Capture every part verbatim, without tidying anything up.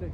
It's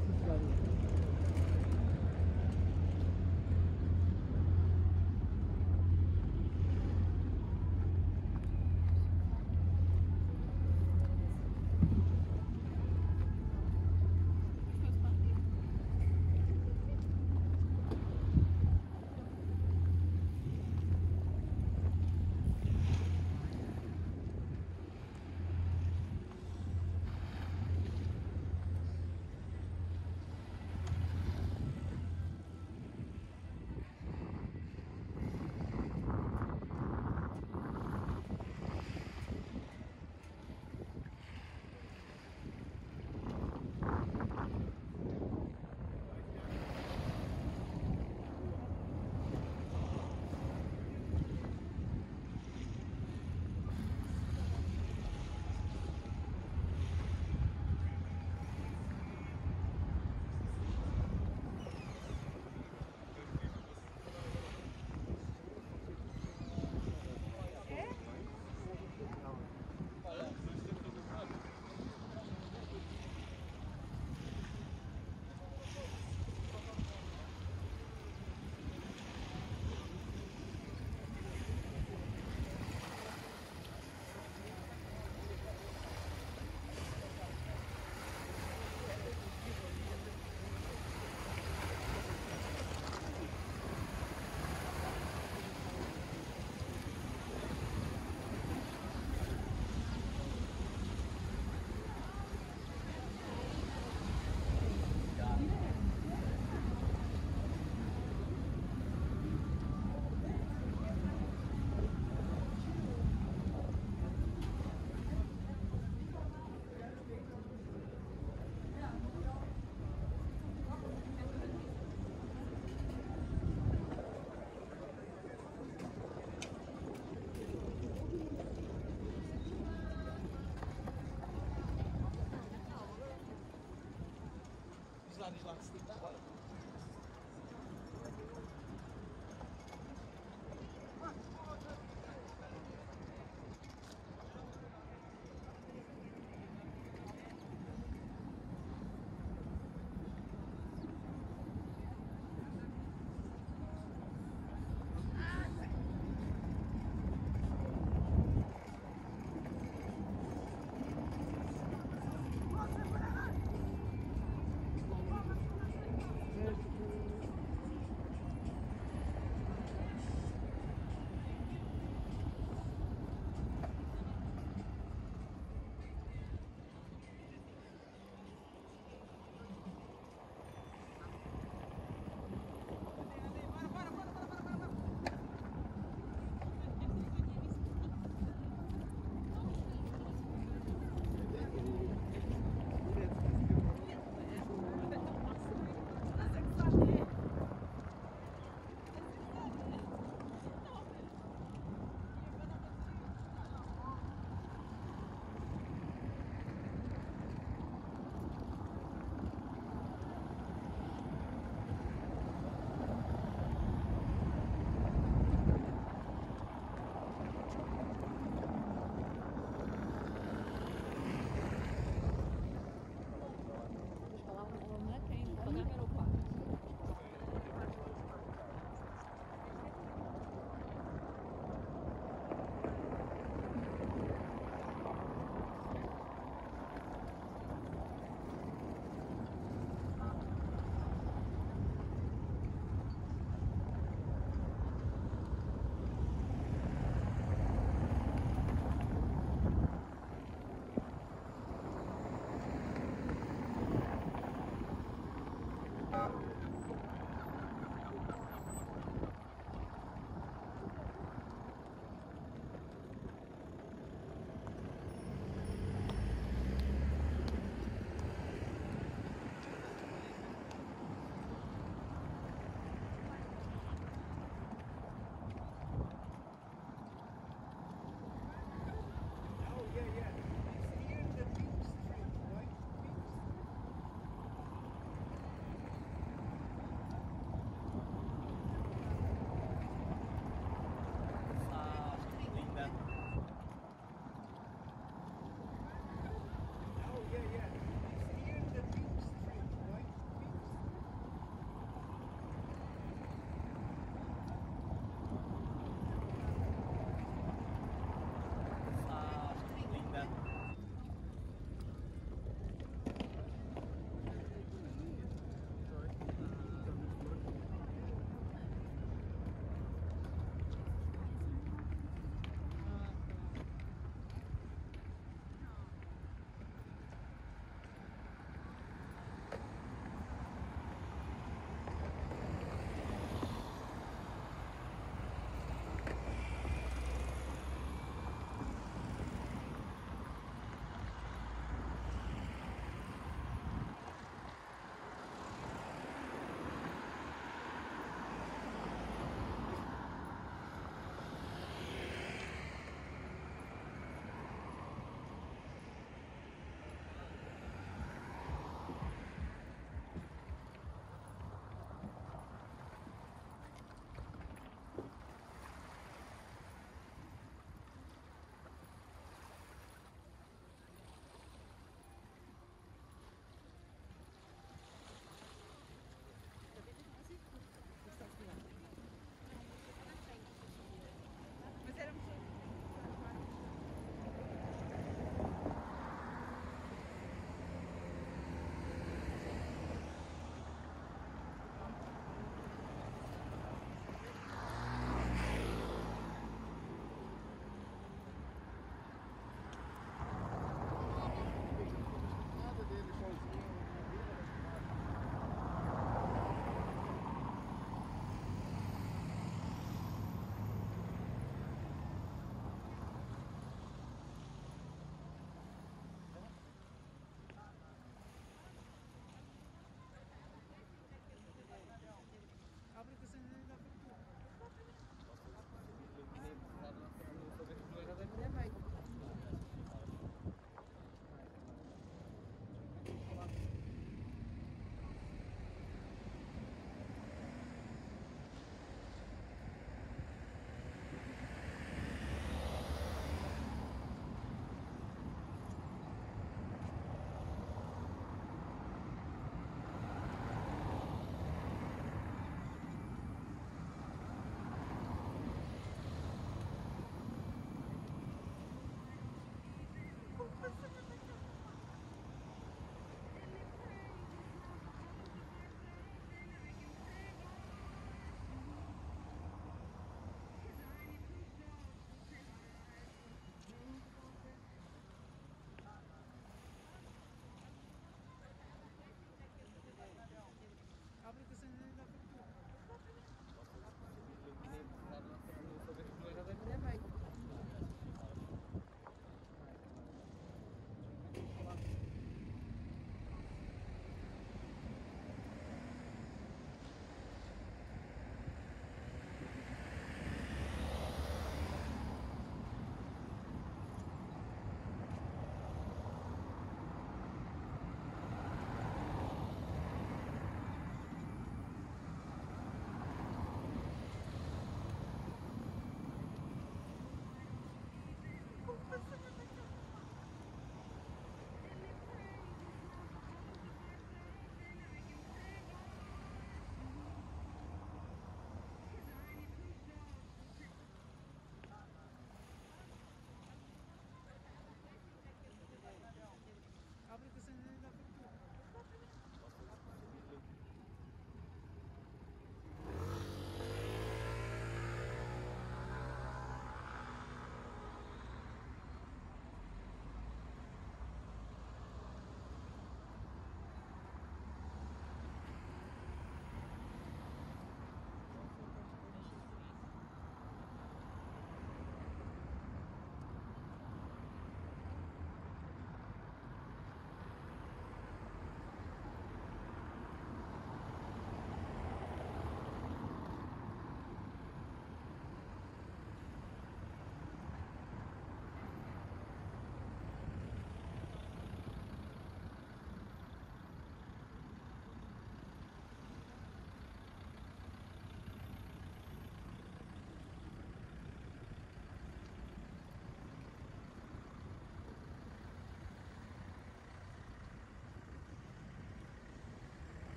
not just like sleep that way.